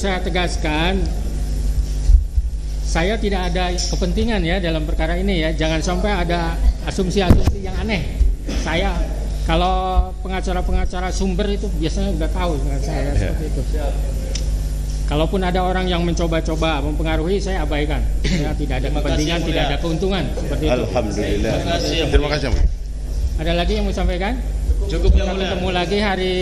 saya tegaskan, saya tidak ada kepentingan ya dalam perkara ini ya. Jangan sampai ada asumsi-asumsi yang aneh. Saya kalau pengacara-pengacara sumber itu biasanya udah tahu dengan saya seperti itu. Kalaupun ada orang yang mencoba-coba mempengaruhi, saya abaikan. Ya, tidak ada kepentingan, tidak ada keuntungan. Seperti itu. Alhamdulillah. Terima kasih. Ada lagi yang mau sampaikan? Cukup. Kita ketemu lagi hari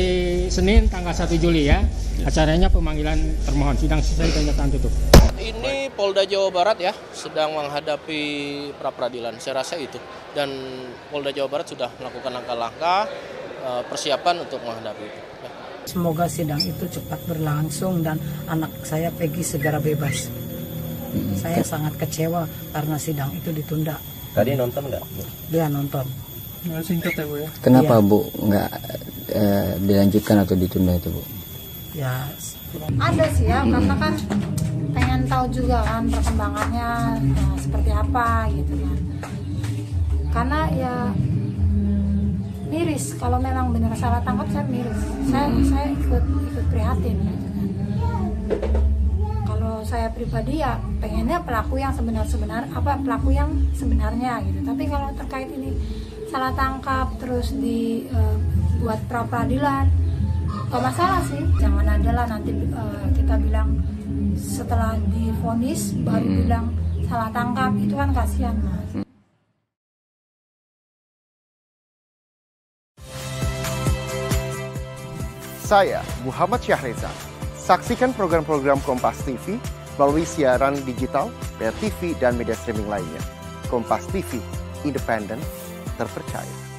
Senin tanggal 1 Juli ya. Acaranya pemanggilan termohon, sidang selesai pernyataan tutup. Ini Polda Jawa Barat ya sedang menghadapi pra peradilan. Saya rasa itu. Dan Polda Jawa Barat sudah melakukan langkah-langkah persiapan untuk menghadapi itu. Semoga sidang itu cepat berlangsung dan anak saya Peggy segera bebas. Saya sangat kecewa karena sidang itu ditunda. Tadi nonton nggak? Dia nonton. Singkat ya, Bu. Kenapa, Bu, nggak dilanjutkan atau ditunda itu, Bu? Ya. Ada sih ya, karena kan pengen tahu juga kan perkembangannya seperti apa gitu kan. Karena ya miris, kalau memang benar salah tangkap saya miris, saya ikut prihatin gitu kan. Kalau saya pribadi ya pengennya pelaku yang sebenarnya gitu, tapi kalau terkait ini salah tangkap terus dibuat pra peradilan, gak masalah sih. Jangan adalah nanti kita bilang setelah divonis baru bilang salah tangkap, itu kan kasihan Mas. Saya Muhammad Syahreza. Saksikan program-program Kompas TV melalui siaran digital, BRTV, dan media streaming lainnya. Kompas TV, independen, terpercaya.